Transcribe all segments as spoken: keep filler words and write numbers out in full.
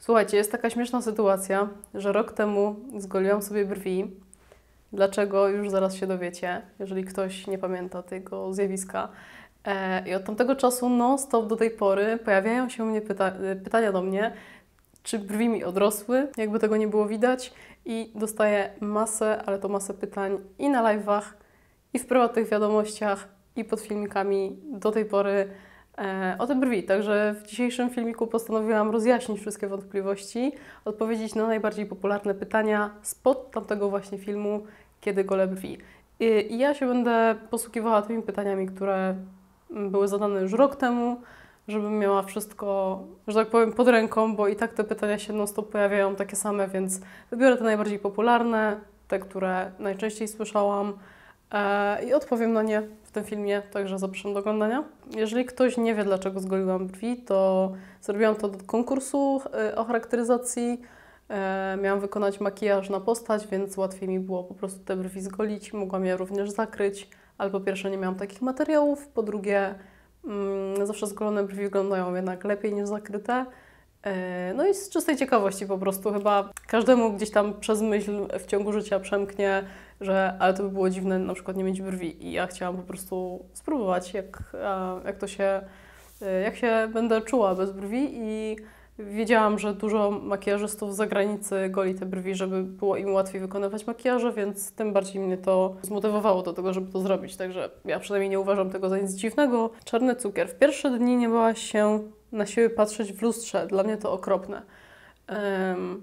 Słuchajcie, jest taka śmieszna sytuacja, że rok temu zgoliłam sobie brwi. Dlaczego? Już zaraz się dowiecie, jeżeli ktoś nie pamięta tego zjawiska. I od tamtego czasu non-stop do tej pory pojawiają się u mnie pyta pytania do mnie, czy brwi mi odrosły, jakby tego nie było widać. I dostaję masę, ale to masę pytań i na live'ach, i w prywatnych wiadomościach, i pod filmikami do tej pory e, o te brwi. Także w dzisiejszym filmiku postanowiłam rozjaśnić wszystkie wątpliwości, odpowiedzieć na najbardziej popularne pytania spod tamtego właśnie filmu, kiedy golę brwi. I, i ja się będę posługiwała tymi pytaniami, które były zadane już rok temu, żebym miała wszystko, że tak powiem, pod ręką, bo i tak te pytania się non-stop pojawiają takie same, więc wybiorę te najbardziej popularne, te, które najczęściej słyszałam e, i odpowiem na nie w tym filmie, także zapraszam do oglądania. Jeżeli ktoś nie wie, dlaczego zgoliłam brwi, to zrobiłam to do konkursu o charakteryzacji. E, miałam wykonać makijaż na postać, więc łatwiej mi było po prostu te brwi zgolić. Mogłam je również zakryć, ale po pierwsze nie miałam takich materiałów, po drugie zawsze zgolone brwi wyglądają jednak lepiej niż zakryte. No i z czystej ciekawości po prostu chyba każdemu gdzieś tam przez myśl w ciągu życia przemknie, że ale to by było dziwne na przykład nie mieć brwi. I ja chciałam po prostu spróbować, jak, jak to się, jak się będę czuła bez brwi. I wiedziałam, że dużo makijażystów z zagranicy goli te brwi, żeby było im łatwiej wykonywać makijaże, więc tym bardziej mnie to zmotywowało do tego, żeby to zrobić. Także ja przynajmniej nie uważam tego za nic dziwnego. Czarny cukier. W pierwsze dni nie bała się na siebie patrzeć w lustrze. Dla mnie to okropne.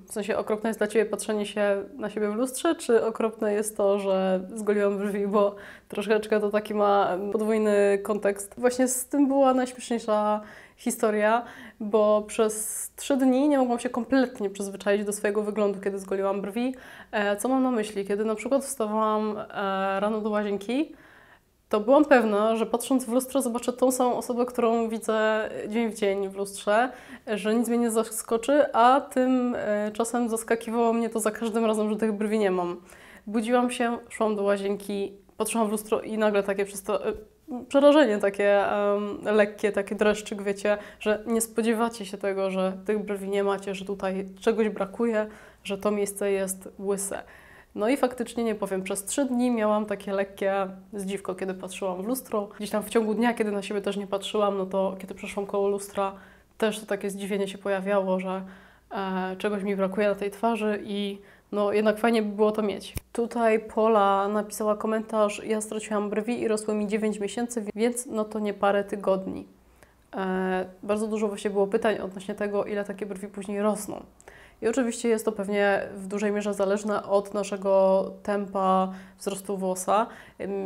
W sensie okropne jest dla Ciebie patrzenie się na siebie w lustrze, czy okropne jest to, że zgoliłam brwi, bo troszeczkę to taki ma podwójny kontekst. Właśnie z tym była najśmieszniejsza historia, bo przez trzy dni nie mogłam się kompletnie przyzwyczaić do swojego wyglądu, kiedy zgoliłam brwi. Co mam na myśli? Kiedy na przykład wstawałam rano do łazienki, to byłam pewna, że patrząc w lustro zobaczę tą samą osobę, którą widzę dzień w dzień w lustrze, że nic mnie nie zaskoczy, a tymczasem zaskakiwało mnie to za każdym razem, że tych brwi nie mam. Budziłam się, szłam do łazienki, patrzyłam w lustro i nagle takie przerażenie, takie um, lekkie, taki dreszczyk, wiecie, że nie spodziewacie się tego, że tych brwi nie macie, że tutaj czegoś brakuje, że to miejsce jest łyse. No i faktycznie, nie powiem, przez trzy dni miałam takie lekkie zdziwko, kiedy patrzyłam w lustro. Gdzieś tam w ciągu dnia, kiedy na siebie też nie patrzyłam, no to kiedy przeszłam koło lustra, też to takie zdziwienie się pojawiało, że e, czegoś mi brakuje na tej twarzy i no jednak fajnie by było to mieć. Tutaj Pola napisała komentarz: ja straciłam brwi i rosły mi dziewięć miesięcy, więc no to nie parę tygodni. E, bardzo dużo właśnie było pytań odnośnie tego, ile takie brwi później rosną. I oczywiście jest to pewnie w dużej mierze zależne od naszego tempa wzrostu włosa.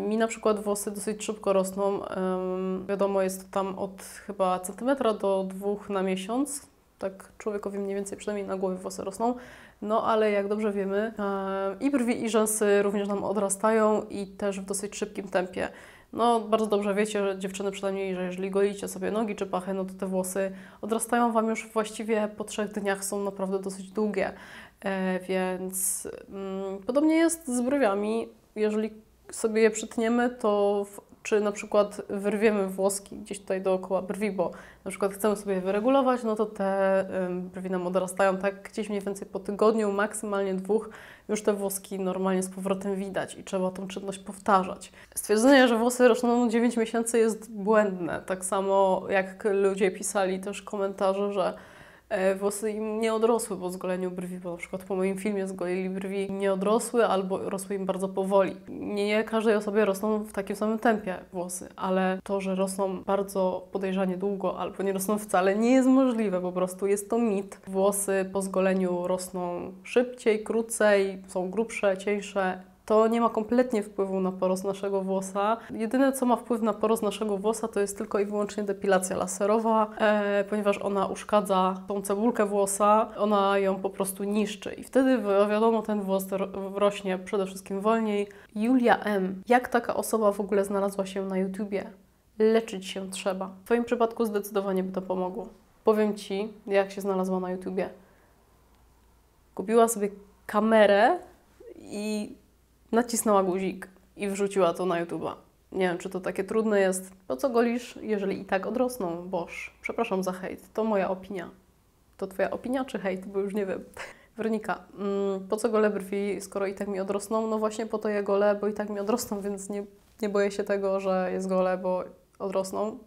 Mi na przykład włosy dosyć szybko rosną. Ym, wiadomo, jest to tam od chyba centymetra do dwóch na miesiąc. Tak człowiekowi mniej więcej, przynajmniej na głowie włosy rosną. No ale jak dobrze wiemy, yy, i brwi, i rzęsy również nam odrastają i też w dosyć szybkim tempie. No, bardzo dobrze wiecie, że dziewczyny przynajmniej, że jeżeli golicie sobie nogi czy pachę, no to te włosy odrastają Wam już właściwie po trzech dniach, są naprawdę dosyć długie. E, więc mm, podobnie jest z brwiami. Jeżeli sobie je przytniemy, to w, czy na przykład wyrwiemy włoski gdzieś tutaj dookoła brwi, bo na przykład chcemy sobie je wyregulować, no to te ym, brwi nam odrastają tak gdzieś mniej więcej po tygodniu, maksymalnie dwóch, już te włoski normalnie z powrotem widać i trzeba tą czynność powtarzać. Stwierdzenie, że włosy rosną dziewięć miesięcy jest błędne. Tak samo jak ludzie pisali też komentarze, że włosy im nie odrosły po zgoleniu brwi, bo na przykład po moim filmie zgolili brwi, nie odrosły albo rosły im bardzo powoli. Nie, nie każdej osobie rosną w takim samym tempie włosy, ale to, że rosną bardzo podejrzanie długo albo nie rosną wcale, nie jest możliwe, po prostu jest to mit. Włosy po zgoleniu rosną szybciej, krócej, są grubsze, cieńsze. To nie ma kompletnie wpływu na porost naszego włosa. Jedyne, co ma wpływ na porost naszego włosa, to jest tylko i wyłącznie depilacja laserowa, e, ponieważ ona uszkadza tą cebulkę włosa, ona ją po prostu niszczy. I wtedy, wiadomo, ten włos rośnie przede wszystkim wolniej. Julia M. Jak taka osoba w ogóle znalazła się na YouTubie? Leczyć się trzeba. W Twoim przypadku zdecydowanie by to pomogło. Powiem Ci, jak się znalazła na YouTubie. Kupiła sobie kamerę i nacisnęła guzik i wrzuciła to na YouTube'a. Nie wiem, czy to takie trudne jest. Po co golisz, jeżeli i tak odrosną? Boż, przepraszam za hejt, to moja opinia. to twoja opinia czy hejt, bo już nie wiem. Weronika, po co gole brwi, skoro i tak mi odrosną? No właśnie po to je gole, bo i tak mi odrosną, więc nie, nie boję się tego, że jest gole, bo odrosną.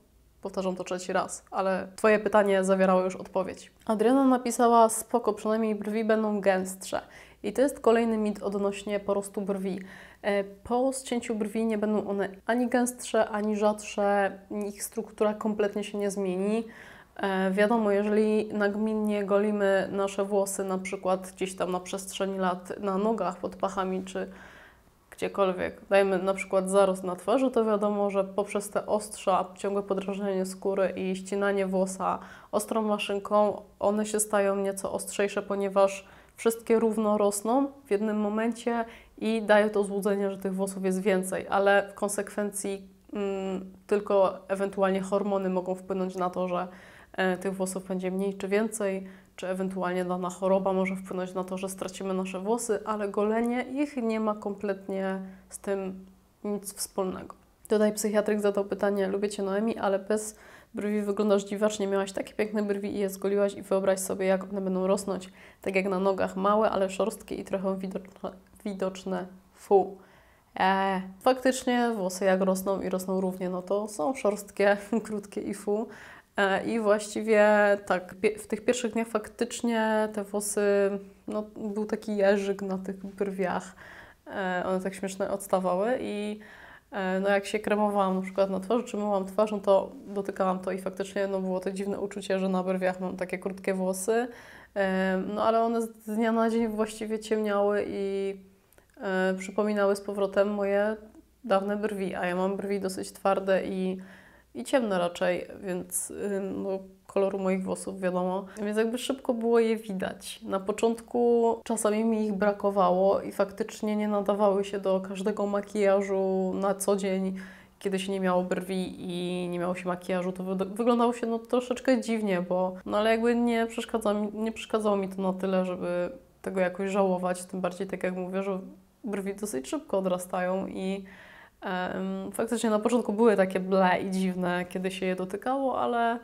Powtarzam to trzeci raz, ale twoje pytanie zawierało już odpowiedź. Adriana napisała, spoko, przynajmniej brwi będą gęstsze. I to jest kolejny mit odnośnie porostu brwi. Po ścięciu brwi nie będą one ani gęstsze, ani rzadsze, ich struktura kompletnie się nie zmieni. Wiadomo, jeżeli nagminnie golimy nasze włosy, na przykład gdzieś tam na przestrzeni lat, na nogach, pod pachami, czy gdziekolwiek, dajmy na przykład zarost na twarzy, to wiadomo, że poprzez te ostrza, ciągłe podrażnianie skóry i ścinanie włosa ostrą maszynką, one się stają nieco ostrzejsze, ponieważ wszystkie równo rosną w jednym momencie i daje to złudzenie, że tych włosów jest więcej, ale w konsekwencji mm, tylko ewentualnie hormony mogą wpłynąć na to, że e, tych włosów będzie mniej czy więcej, czy ewentualnie dana choroba może wpłynąć na to, że stracimy nasze włosy, ale golenie ich nie ma kompletnie z tym nic wspólnego. Tutaj psychiatryk zadał pytanie, lubię Cię Noemi, ale bez brwi wyglądasz dziwacznie, miałaś takie piękne brwi i je zgoliłaś i wyobraź sobie, jak one będą rosnąć. Tak jak na nogach, małe, ale szorstkie i trochę widoczne, widoczne. Fu. Eee. Faktycznie włosy jak rosną i rosną równie, no to są szorstkie, krótkie i fu. I właściwie tak, w tych pierwszych dniach faktycznie te włosy, no był taki jeżyk na tych brwiach, one tak śmiesznie odstawały i no jak się kremowałam na przykład na twarzy, czy myłam twarz, no to dotykałam to i faktycznie no było to dziwne uczucie, że na brwiach mam takie krótkie włosy, no ale one z dnia na dzień właściwie ciemniały i przypominały z powrotem moje dawne brwi, a ja mam brwi dosyć twarde i i ciemne raczej, więc no, koloru moich włosów wiadomo. Więc jakby szybko było je widać. Na początku czasami mi ich brakowało i faktycznie nie nadawały się do każdego makijażu na co dzień, kiedy się nie miało brwi i nie miało się makijażu, to wy wyglądało się no, troszeczkę dziwnie, bo no ale jakby nie przeszkadza mi, nie przeszkadzało mi to na tyle, żeby tego jakoś żałować. Tym bardziej, tak jak mówię, że brwi dosyć szybko odrastają i faktycznie na początku były takie ble i dziwne, kiedy się je dotykało, ale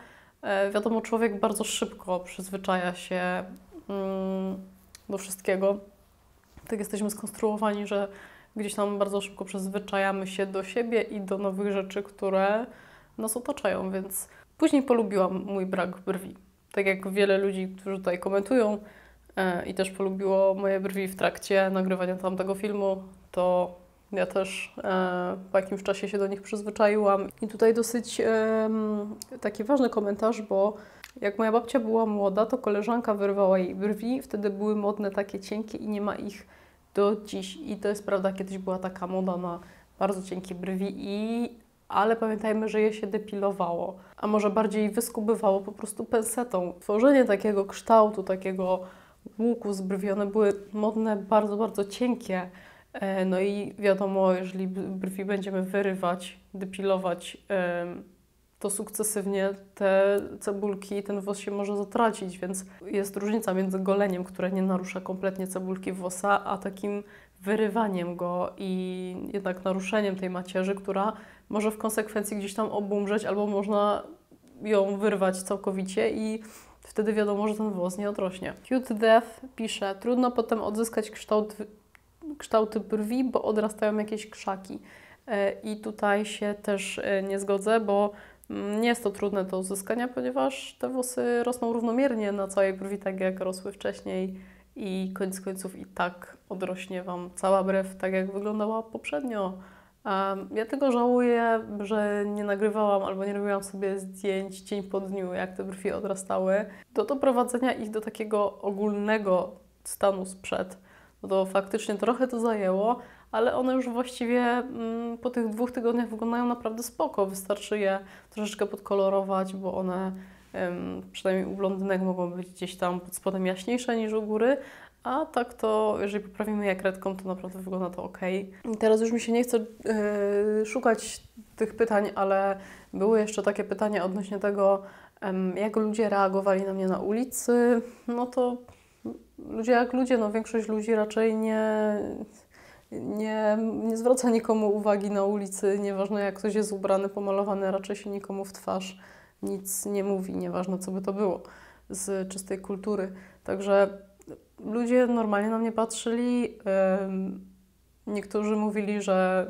wiadomo, człowiek bardzo szybko przyzwyczaja się do wszystkiego. Tak jesteśmy skonstruowani, że gdzieś tam bardzo szybko przyzwyczajamy się do siebie i do nowych rzeczy, które nas otaczają, więc później polubiłam mój brak brwi. Tak jak wiele ludzi, którzy tutaj komentują i też polubiło moje brwi w trakcie nagrywania tamtego filmu, to ja też e, po jakimś czasie się do nich przyzwyczaiłam. I tutaj dosyć e, taki ważny komentarz, bo jak moja babcia była młoda, to koleżanka wyrwała jej brwi. Wtedy były modne takie cienkie i nie ma ich do dziś. I to jest prawda, kiedyś była taka moda na bardzo cienkie brwi, i, ale pamiętajmy, że je się depilowało, a może bardziej wyskubywało po prostu pensetą. Tworzenie takiego kształtu, takiego łuku z brwi, one były modne, bardzo, bardzo cienkie. No i wiadomo, jeżeli brwi będziemy wyrywać, depilować, to sukcesywnie te cebulki, ten włos się może zatracić, więc jest różnica między goleniem, które nie narusza kompletnie cebulki włosa, a takim wyrywaniem go i jednak naruszeniem tej macierzy, która może w konsekwencji gdzieś tam obumrzeć albo można ją wyrwać całkowicie i wtedy wiadomo, że ten włos nie odrośnie. Cute Death pisze, trudno potem odzyskać kształt kształty brwi, bo odrastają jakieś krzaki. I tutaj się też nie zgodzę, bo nie jest to trudne do uzyskania, ponieważ te włosy rosną równomiernie na całej brwi, tak jak rosły wcześniej i koniec końców i tak odrośnie Wam cała brew, tak jak wyglądała poprzednio. Ja tego żałuję, że nie nagrywałam albo nie robiłam sobie zdjęć dzień po dniu, jak te brwi odrastały, do doprowadzenia ich do takiego ogólnego stanu sprzed. No to faktycznie trochę to zajęło, ale one już właściwie mm, po tych dwóch tygodniach wyglądają naprawdę spoko. Wystarczy je troszeczkę podkolorować, bo one ym, przynajmniej u blondynek mogą być gdzieś tam pod spodem jaśniejsze niż u góry. A tak to, jeżeli poprawimy je kredką, to naprawdę wygląda to ok. I teraz już mi się nie chce yy, szukać tych pytań, ale były jeszcze takie pytania odnośnie tego, yy, jak ludzie reagowali na mnie na ulicy. No to ludzie jak ludzie, no większość ludzi raczej nie, nie, nie zwraca nikomu uwagi na ulicy, nieważne jak ktoś jest ubrany, pomalowany, raczej się nikomu w twarz nic nie mówi, nieważne co by to było. z czystej kultury. Także ludzie normalnie na mnie patrzyli. Niektórzy mówili, że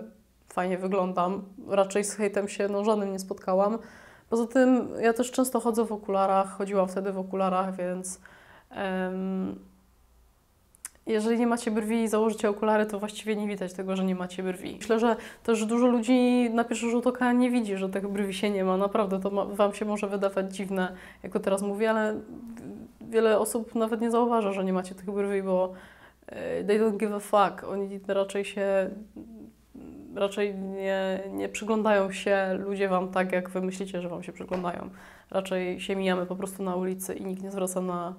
fajnie wyglądam. Raczej z hejtem się no, żadnym nie spotkałam. Poza tym ja też często chodzę w okularach, chodziłam wtedy w okularach, więc um, jeżeli nie macie brwi i założycie okulary, to właściwie nie widać tego, że nie macie brwi. Myślę, że też dużo ludzi na pierwszy rzut oka nie widzi, że tych brwi się nie ma. Naprawdę to ma, wam się może wydawać dziwne, jak to teraz mówię, ale wiele osób nawet nie zauważa, że nie macie tych brwi, bo they don't give a fuck. Oni raczej się... Raczej nie, nie przyglądają się ludzie wam tak, jak wy myślicie, że wam się przyglądają. Raczej się mijamy po prostu na ulicy i nikt nie zwraca na,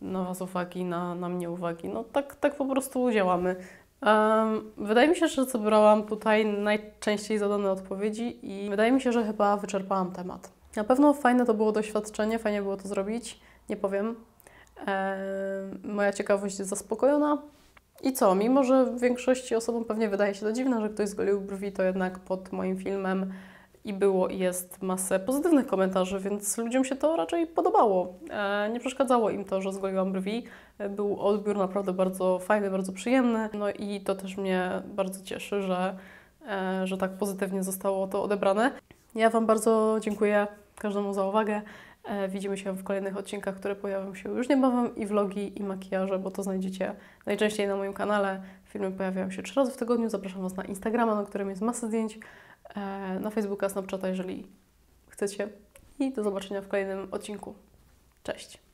na was uwagi, na, na mnie uwagi. No tak, tak po prostu działamy. Um, wydaje mi się, że zebrałam tutaj najczęściej zadane odpowiedzi i wydaje mi się, że chyba wyczerpałam temat. Na pewno fajne to było doświadczenie, fajnie było to zrobić, nie powiem. Um, moja ciekawość jest zaspokojona. I co, mimo że większości osobom pewnie wydaje się to dziwne, że ktoś zgolił brwi, to jednak pod moim filmem i było i jest masę pozytywnych komentarzy, więc ludziom się to raczej podobało. Nie przeszkadzało im to, że zgoliłam brwi. Był odbiór naprawdę bardzo fajny, bardzo przyjemny. No i to też mnie bardzo cieszy, że, że tak pozytywnie zostało to odebrane. Ja wam bardzo dziękuję każdemu za uwagę. Widzimy się w kolejnych odcinkach, które pojawią się już niebawem, i vlogi, i makijaże, bo to znajdziecie najczęściej na moim kanale. Filmy pojawiają się trzy razy w tygodniu. Zapraszam was na Instagrama, na którym jest masa zdjęć, na Facebooka, Snapchata, jeżeli chcecie. I do zobaczenia w kolejnym odcinku. Cześć!